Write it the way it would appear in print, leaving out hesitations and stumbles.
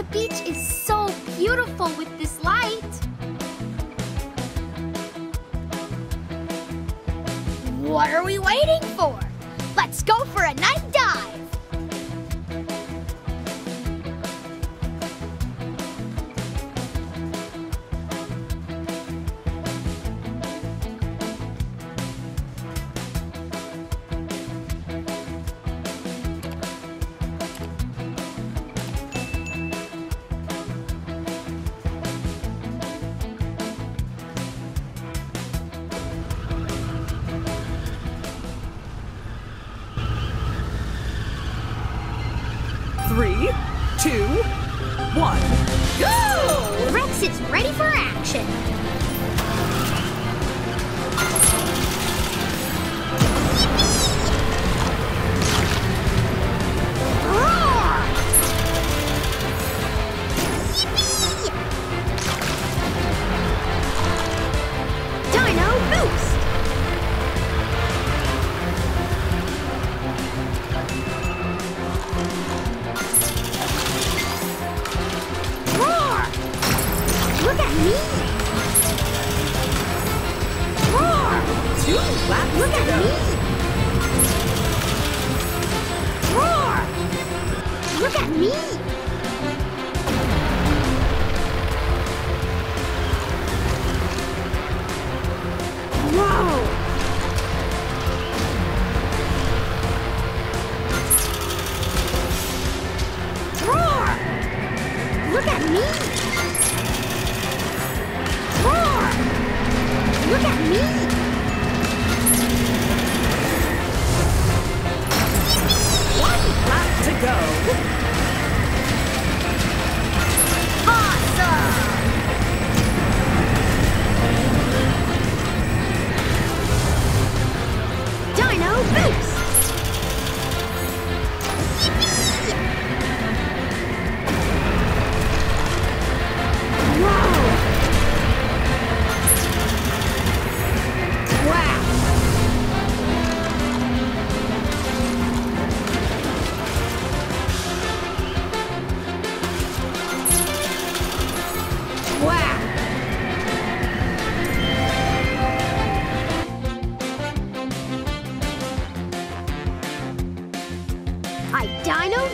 The beach is so beautiful with this light. What are we waiting for? Let's go for a night dive. Dino